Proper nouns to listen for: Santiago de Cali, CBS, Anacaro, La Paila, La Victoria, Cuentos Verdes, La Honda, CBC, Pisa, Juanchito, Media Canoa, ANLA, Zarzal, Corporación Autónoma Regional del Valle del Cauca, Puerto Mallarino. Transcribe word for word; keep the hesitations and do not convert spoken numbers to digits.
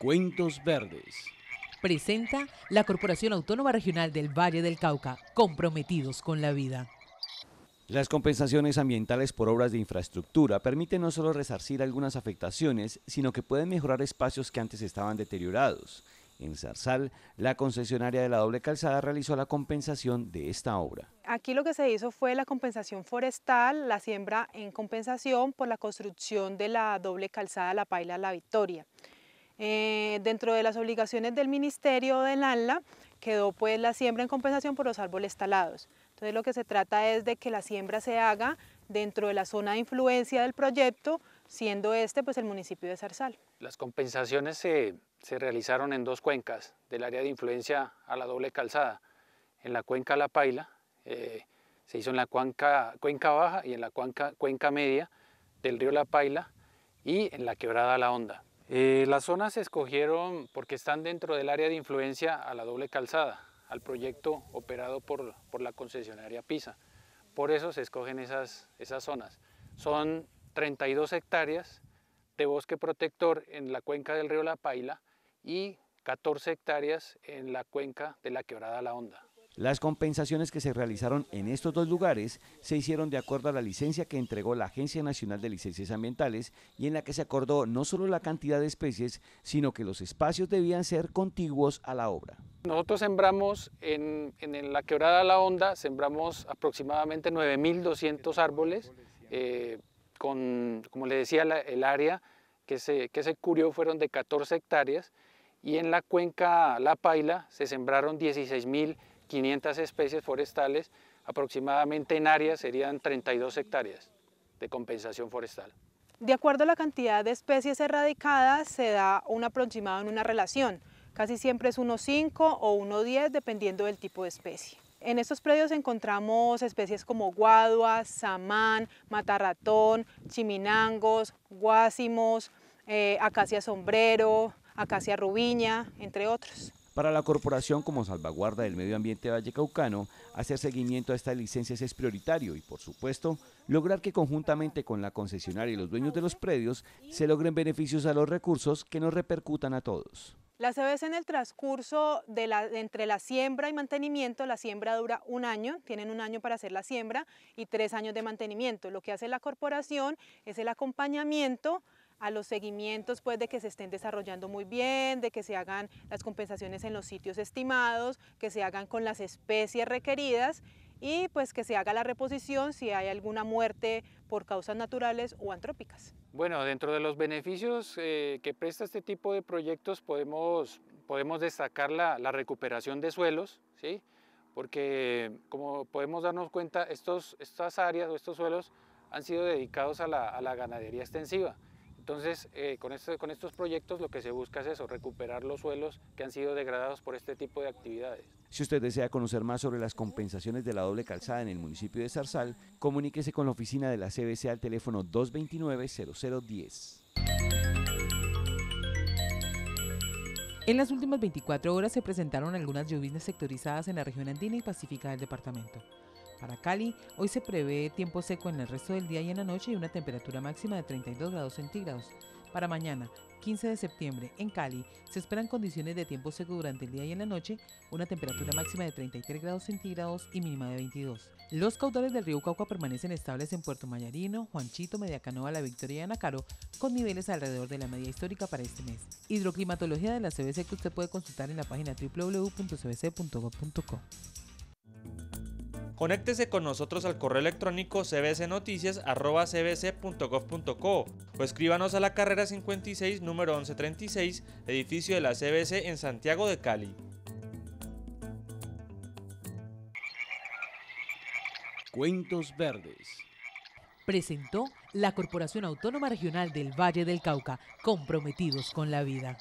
Cuentos Verdes. Presenta la Corporación Autónoma Regional del Valle del Cauca, comprometidos con la vida. Las compensaciones ambientales por obras de infraestructura permiten no solo resarcir algunas afectaciones, sino que pueden mejorar espacios que antes estaban deteriorados. En Zarzal, la concesionaria de la doble calzada realizó la compensación de esta obra. Aquí lo que se hizo fue la compensación forestal, la siembra en compensación por la construcción de la doble calzada La Paila, La Victoria. Eh, dentro de las obligaciones del Ministerio del ANLA quedó pues la siembra en compensación por los árboles talados. Entonces lo que se trata es de que la siembra se haga dentro de la zona de influencia del proyecto, siendo este pues el municipio de Zarzal. Las compensaciones se, se realizaron en dos cuencas, del área de influencia a la doble calzada. En la cuenca La Paila, eh, se hizo en la cuenca, cuenca baja y en la cuenca, cuenca media del río La Paila y en la quebrada La Honda. Eh, las zonas se escogieron porque están dentro del área de influencia a la doble calzada, al proyecto operado por, por la concesionaria Pisa. Por eso se escogen esas, esas zonas. Son treinta y dos hectáreas de bosque protector en la cuenca del río La Paila y catorce hectáreas en la cuenca de la quebrada La Honda. Las compensaciones que se realizaron en estos dos lugares se hicieron de acuerdo a la licencia que entregó la Agencia Nacional de Licencias Ambientales y en la que se acordó no solo la cantidad de especies, sino que los espacios debían ser contiguos a la obra. Nosotros sembramos en, en la quebrada La Honda, sembramos aproximadamente nueve mil doscientos árboles. Eh, con, como les decía, la, el área que se, que se cubrió fueron de catorce hectáreas, y en la cuenca La Paila se sembraron dieciséis mil quinientas especies forestales, aproximadamente en área serían treinta y dos hectáreas de compensación forestal. De acuerdo a la cantidad de especies erradicadas se da un aproximado en una relación, casi siempre es uno cinco o uno diez dependiendo del tipo de especie. En estos predios encontramos especies como guaduas, samán, matarratón, chiminangos, guásimos, eh, acacia sombrero, acacia rubiña, entre otros. Para la corporación, como salvaguarda del medio ambiente vallecaucano, hacer seguimiento a estas licencias es prioritario y, por supuesto, lograr que conjuntamente con la concesionaria y los dueños de los predios se logren beneficios a los recursos que nos repercutan a todos. La C B S, en el transcurso de la, entre la siembra y mantenimiento, la siembra dura un año, tienen un año para hacer la siembra y tres años de mantenimiento. Lo que hace la corporación es el acompañamiento a los seguimientos pues, de que se estén desarrollando muy bien, de que se hagan las compensaciones en los sitios estimados, que se hagan con las especies requeridas y pues que se haga la reposición si hay alguna muerte por causas naturales o antrópicas. Bueno, dentro de los beneficios eh, que presta este tipo de proyectos podemos, podemos destacar la, la recuperación de suelos, ¿sí? Porque como podemos darnos cuenta, estos, estas áreas o estos suelos han sido dedicados a la, a la ganadería extensiva. Entonces, eh, con, este, con estos proyectos lo que se busca es eso, recuperar los suelos que han sido degradados por este tipo de actividades. Si usted desea conocer más sobre las compensaciones de la doble calzada en el municipio de Zarzal, comuníquese con la oficina de la C B C al teléfono dos veintinueve, cero cero diez. En las últimas veinticuatro horas se presentaron algunas lluvias sectorizadas en la región andina y pacífica del departamento. Para Cali, hoy se prevé tiempo seco en el resto del día y en la noche y una temperatura máxima de treinta y dos grados centígrados. Para mañana, quince de septiembre, en Cali, se esperan condiciones de tiempo seco durante el día y en la noche, una temperatura máxima de treinta y tres grados centígrados y mínima de veintidós. Los caudales del río Cauca permanecen estables en Puerto Mallarino, Juanchito, Media Canoa, La Victoria y Anacaro, con niveles alrededor de la media histórica para este mes. Hidroclimatología de la C B C que usted puede consultar en la página doble u doble u doble u punto c b c punto gob punto co. Conéctese con nosotros al correo electrónico c b c noticias arroba c b c punto gob punto co o escríbanos a la carrera cincuenta y seis, número once treinta y seis, edificio de la C B C en Santiago de Cali. Cuentos Verdes. Presentó la Corporación Autónoma Regional del Valle del Cauca, comprometidos con la vida.